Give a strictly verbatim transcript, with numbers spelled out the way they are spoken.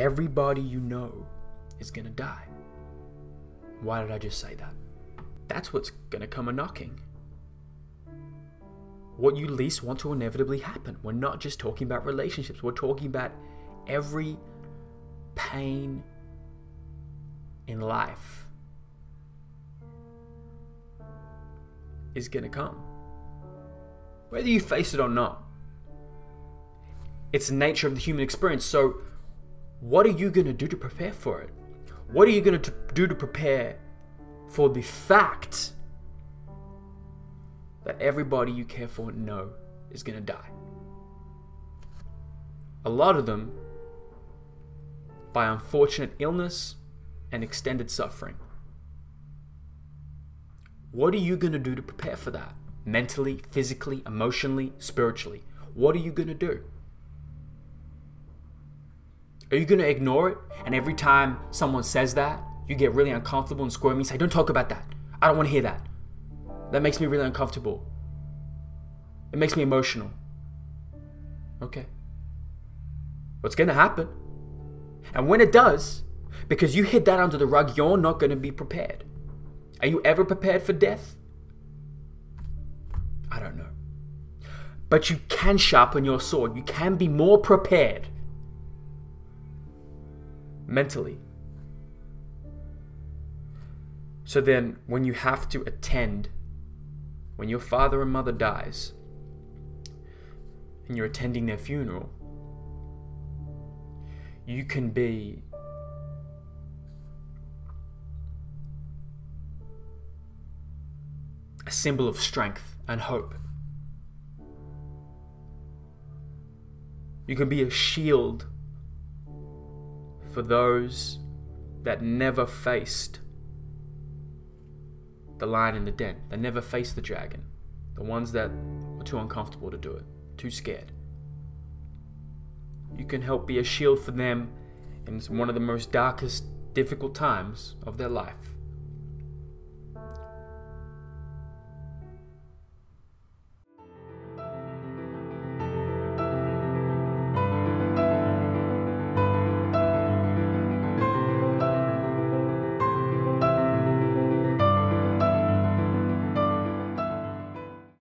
Everybody you know is gonna die. Why did I just say that? That's what's gonna come a knocking. What you least want to inevitably happen. We're not just talking about relationships, we're talking about every pain in life is gonna come. Whether you face it or not, it's the nature of the human experience. So what are you gonna do to prepare for it? What are you gonna do to prepare for the fact that everybody you care for and know is gonna die? A lot of them by unfortunate illness and extended suffering. What are you gonna do to prepare for that? Mentally, physically, emotionally, spiritually. What are you gonna do? Are you gonna ignore it? And every time someone says that, you get really uncomfortable and squirmy and say, don't talk about that. I don't wanna hear that. That makes me really uncomfortable. It makes me emotional. Okay. What's gonna happen? And when it does, because you hid that under the rug, you're not gonna be prepared. Are you ever prepared for death? I don't know. But you can sharpen your sword. You can be more prepared. Mentally. So then, when you have to attend, when your father and mother dies, and you're attending their funeral, you can be a symbol of strength and hope. You can be a shield for those that never faced the lion in the den, that never faced the dragon, the ones that were too uncomfortable to do it, too scared. You can help be a shield for them in one of the most darkest, difficult times of their life.